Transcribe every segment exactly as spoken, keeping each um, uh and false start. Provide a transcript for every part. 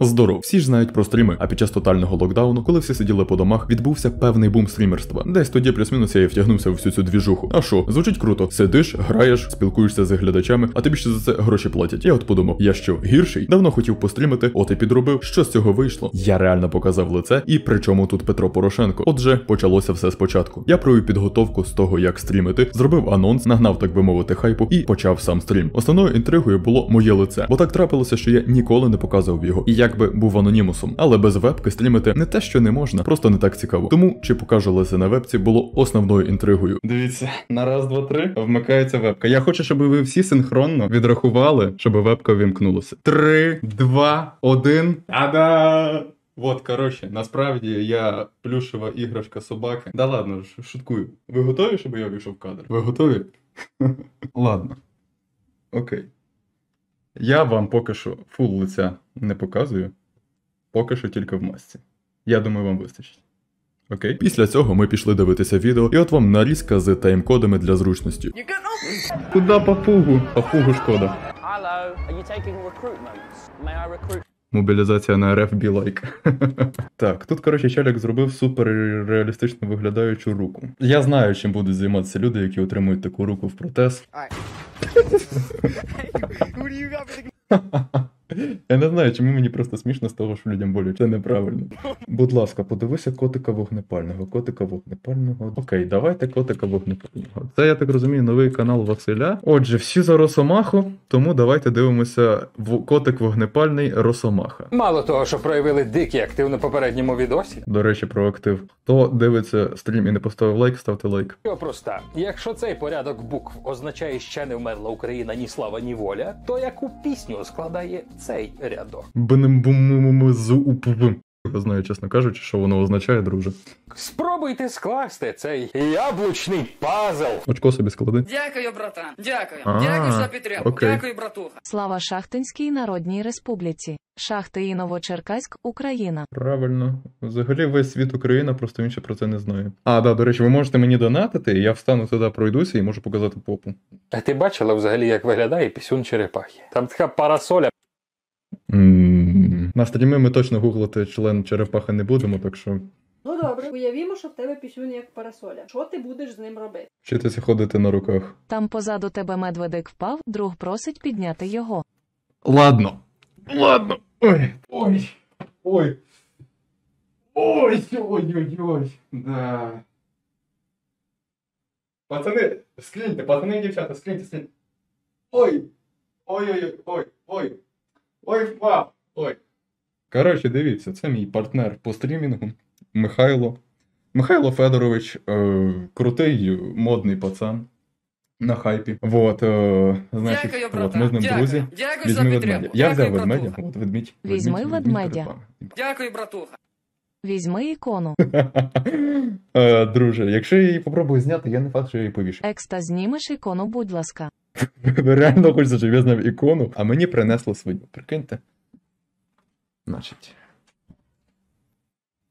Здоров, всі ж знають про стріми, а під час тотального локдауну, коли всі сиділи по домах, відбувся певний бум стрімерства. Десь тоді плюс-мінус я і втягнувся в всю цю двіжуху. А що, звучить круто? Сидиш, граєш, спілкуєшся з глядачами, а тобі ще за це гроші платять. Я от подумав, я що, гірший? Давно хотів пострімити, от і підробив, що з цього вийшло. Я реально показав лице, і при чому тут Петро Порошенко. Отже, почалося все спочатку. Я провів підготовку з того, як стрімити, зробив анонс, нагнав, так би мовити, хайпу і почав сам стрім. Основною інтригою було моє лице, бо так трапилося, що я ніколи не показував його. І якби був анонімусом. Але без вебки стрімити не те, що не можна, просто не так цікаво. Тому, чи покажу лице на вебці, було основною інтригою. Дивіться, на раз, два, три вмикається вебка. Я хочу, щоб ви всі синхронно відрахували, щоб вебка вимкнулася. Три, два, один. Та-да! От, коротше, насправді я плюшева іграшка собаки. Да ладно, шуткую. Ви готові, щоб я вийшов в кадр? Ви готові? Ладно. Окей. Я вам поки що фул лиця не показую. Поки що тільки в масці. Я думаю, вам вистачить. Окей? Після цього ми пішли дивитися відео, і от вам нарізка з таймкодами для зручності. Куда папугу? Папугу шкода. Мобілізація на РФ бі лайк. Так, тут, коротше, челік зробив суперреалістично виглядаючу руку. Я знаю, чим будуть займатися люди, які отримують таку руку в протез. Я не знаю, чому мені просто смішно з того, що людям боляче. Це неправильно. Будь ласка, подивися котика вогнепального. Котика вогнепального. Окей, давайте котика вогнепального. Це, я так розумію, новий канал Василя. Отже, всі за Росомаху, тому давайте дивимося котик вогнепальний Росомаха. Мало того, що проявили дикий актив на попередньому відосі. До речі, про актив. Хто дивиться стрім і не поставив лайк, ставте лайк. Що проста. Якщо цей порядок букв означає ще не вмерла Україна, ні слава, ні воля, то яку пісню складає цей рядок? Бним-бум-бум-бум-зу-уп-бум. Я знаю, чесно кажучи, що воно означає, друже. Спробуйте скласти цей яблучний пазл. Очко собі склади. Дякую, братан. Дякую. Дякую за підтримку. Дякую, братуха. Слава Шахтинській Народній Республіці. Шахтиїново-Черкаськ, Україна. Правильно. Взагалі весь світ Україна, просто інше про це не знає. А, да, до речі, ви можете мені донатити, я встану туди, пройдуся і можу показати попу. А ти бачила взагалі, як виглядає пісюн черепахи? Там така парасоля. На стрімі ми точно гуглити член черепахи не будемо, так що... Ну добре, уявімо, що в тебе пісюнь як парасоля. Що ти будеш з ним робити? Вчитися ходити на руках. Там позаду тебе медведик впав, друг просить підняти його. Ладно. Ладно. Ой. Ой. Ой. Ой. Ой-ой-ой. Да. Пацани, скліньте, пацани і дівчата, скліньте, скліньте. Ой. Ой-ой-ой. Ой. Ой, впав. Ой. Коротше, дивіться, це мій партнер по стрімінгу, Михайло. Михайло Федорович, е, крутий, модний пацан на хайпі. Вот, е, значить, дякую, от, ми з ним дякую. Друзі. Дякую візьми за підтримку. Я взяв ведмедя, от, ведмідь. Візьми ведмедя. Дякую, братуха. Візьми ікону. е, друже, якщо я її попробую зняти, я не факт, що я її повішу. Екста, знімеш ікону, будь ласка. Реально хочеться, щоб я зняв ікону, а мені принесло свиню. Прикиньте. Значить,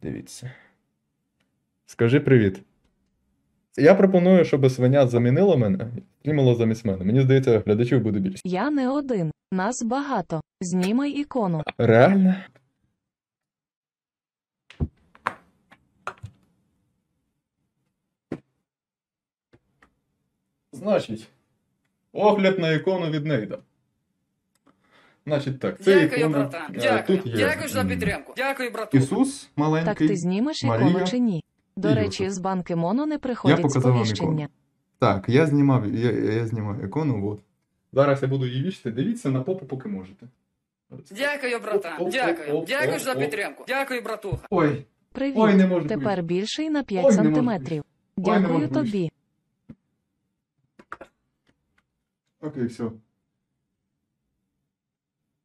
дивіться. Скажи привіт. Я пропоную, щоб свиня замінила мене і стрімила замість мене. Мені здається, глядачів буде більше. Я не один. Нас багато. Знімай ікону. Реально? Значить, огляд на ікону від Нейда. Значить так, це дякую, ікона. Братан. Дякую. Тут є... Дякую за підтримку. Дякую, брату. Ісус маленький. Так ти знімеш Марія, ікону чи ні? До речі, Йосиф. З банки Моно не приходять сповіщення. Так, я знімав, я, я знімав ікону, от. Зараз я буду її вішати, дивіться на попу, поки можете. Дякую, братан. О, о, дякую. О, о, дякую о, за підтримку. О. Дякую, братуха. Ой. Привіт. Ой, не можу. Тепер більший на п'ять Ой, сантиметрів. Ой, дякую тобі. Окей, все.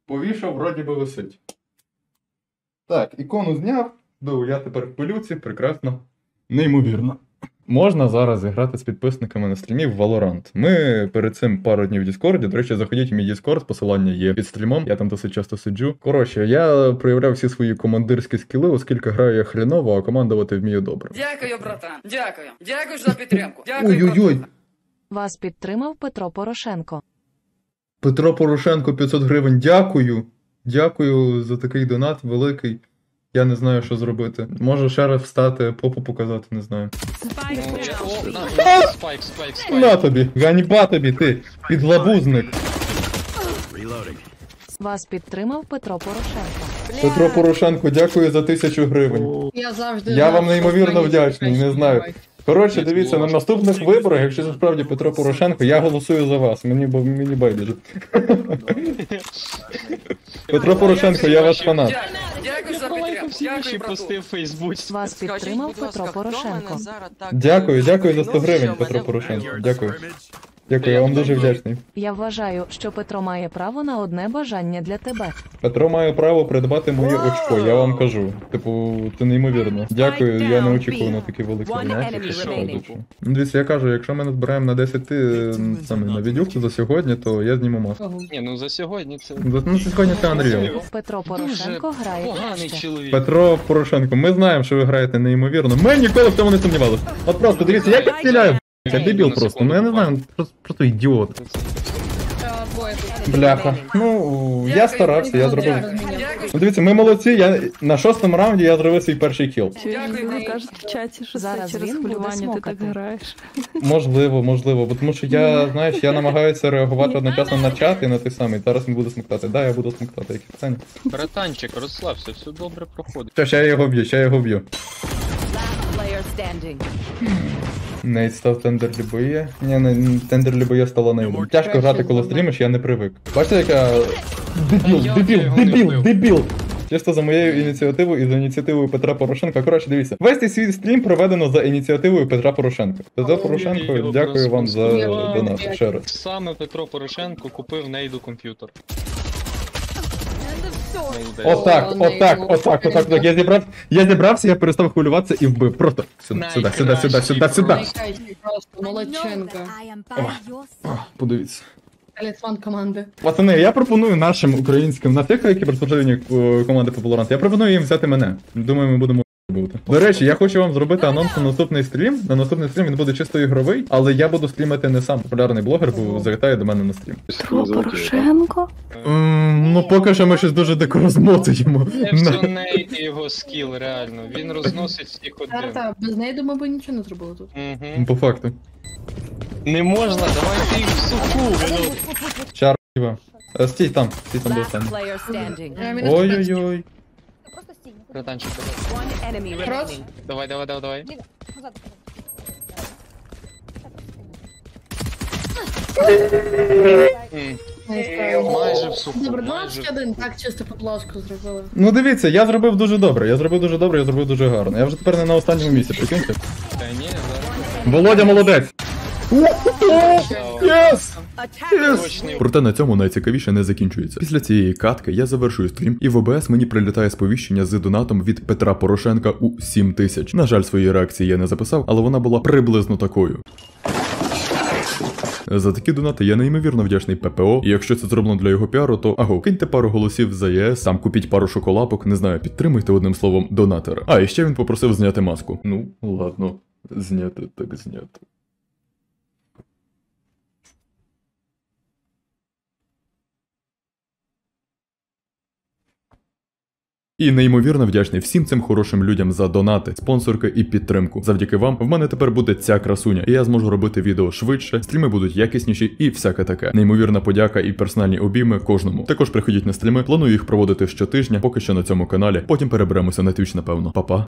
Повішав, вроді би висить. Так, ікону зняв. Ду, я тепер в пилюці, прекрасно. Неймовірно. Можна зараз грати з підписниками на стрімі в Valorant. Ми перед цим пару днів в Діскорді. До речі, заходіть в мій Діскорд, посилання є під стрімом. Я там досить часто сиджу. Коротше, я проявляв всі свої командирські скіли, оскільки граю я хріново, а командувати вмію добре. Дякую, братан. Дякую. Дякую за підтримку. Дякую. Ой-ой-ой. Вас підтримав Петро Порошенко. Петро Порошенко, п'ятсот гривень, дякую. Дякую за такий донат великий. Я не знаю, що зробити. Можу ще раз встати, попу показати, не знаю. Спайк, спайк, спайк. На тобі, ганьба тобі, ти, підлабузник. Вас підтримав Петро Порошенко. Петро Порошенко, дякую за тисячу гривень. Я завжди. Я вам неймовірно вдячний, не знаю. Коротше, дивіться, на наступних виборах, якщо це справді Петро Порошенко, я голосую за вас. Мені мені байдуже. Петро Порошенко, я ваш фанат. Дякую за підтримку. Вас підтримав Петро Порошенко. Дякую, дякую за сто гривень, Петро Порошенко. Дякую. Дякую, я вам дуже вдячний. Я вважаю, що Петро має право на одне бажання для тебе. Петро має право придбати моє очко, я вам кажу. Типу, це неймовірно. Дякую, я не очікував на такі великі донати. Дивіться, я кажу, якщо ми назбираємо на десять саме на відюху за сьогодні, то я зніму маску. Ні, ну за сьогодні це... Ну за сьогодні це Андрій. Петро Порошенко грає краще. Петро Порошенко, ми знаємо, що ви граєте неймовірно. Ми ніколи в цьому не сумнівалися. От просто, дивіться, як я стріляю. Я дебіл просто, ну я не знаю, просто, просто ідіот. Бляха. Ну, я старався, я зробив. Ну, дивіться, ми молодці, я на шостому раунді я зробив свій перший кіл. Дякую, кажуть в чаті, що зараз через хвилювання ти так граєш. Можливо, можливо, бо тому що я, знаєш, я намагаюся реагувати одночасно на чат і на той самий. Зараз він буде смоктати. Да, я буду смоктати, які питання. Братанчик, розслабся, все добре проходить. Що, ще я його б'ю, ще я його б'ю. Нейд став тендер-любоє. Ні, тендер-любоє стало Нейдом. Тяжко грати, коли стрімиш, я не привик. Бачите, яка... Дебіл, дебіл, дебіл, дебіл! Чисто за моєю ініціативою і за ініціативою Петра Порошенка. Коротше, дивіться, весь цей свій стрім проведено за ініціативою Петра Порошенка. Петро Порошенко, дякую вам за донат, ще раз. Саме Петро Порошенко купив Нейду комп'ютер. Отак, отак, отак, отак, отак, я зібрався, я зібрався, я перестав хвилюватися і вбив, просто сюди, сюди, сюди, сюди, сюди, сюди. Молодченко. Подивіться. Талісман команди. Пацани, я пропоную нашим українським, на тих, які представлені команди по Valorant, я пропоную їм взяти мене. Думаю, ми будемо... До речі, я хочу вам зробити анонс на наступний стрім. На наступний стрім він буде чисто ігровий, але я буду стрімити не сам. Популярний блогер, бо завітає до мене на стрім. Петро Порошенко? Ну поки що ми щось дуже дико розмотуємо. Це Нейд і його скіл, реально. Він розносить всіх один. Так, без Нейду, мабуть, нічого не зробили тут. По факту. Не можна, давайте їм суку. Чар, хіба. Стій там, стій там до останнього. Ой-ой-ой. Братанчик, давай, давай, давай, давай. Майже в суху. двадцять один, так чисто по плашку зробили. Ну дивіться, я зробив дуже добре, я зробив дуже добре, я зробив дуже гарно. Я вже тепер не на останньому місці, прикиньте. Володя молодець! Yes! Yes! Проте на цьому найцікавіше не закінчується. Після цієї катки я завершую стрім, і в ОБС мені прилітає сповіщення з донатом від Петра Порошенка у сім тисяч. На жаль, свої реакції я не записав, але вона була приблизно такою. За такі донати я неймовірно вдячний ППО, і якщо це зроблено для його піару, то аго, киньте пару голосів за ЄС, сам купіть пару шоколапок, не знаю, підтримуйте одним словом донатера. А, і ще він попросив зняти маску. Ну, ладно, зняти так зняти. І неймовірно вдячний всім цим хорошим людям за донати, спонсорки і підтримку. Завдяки вам в мене тепер буде ця красуня, і я зможу робити відео швидше, стріми будуть якісніші і всяке таке. Неймовірна подяка і персональні обійми кожному. Також приходіть на стріми, планую їх проводити щотижня, поки що на цьому каналі, потім переберемося на твіч, напевно. Па-па.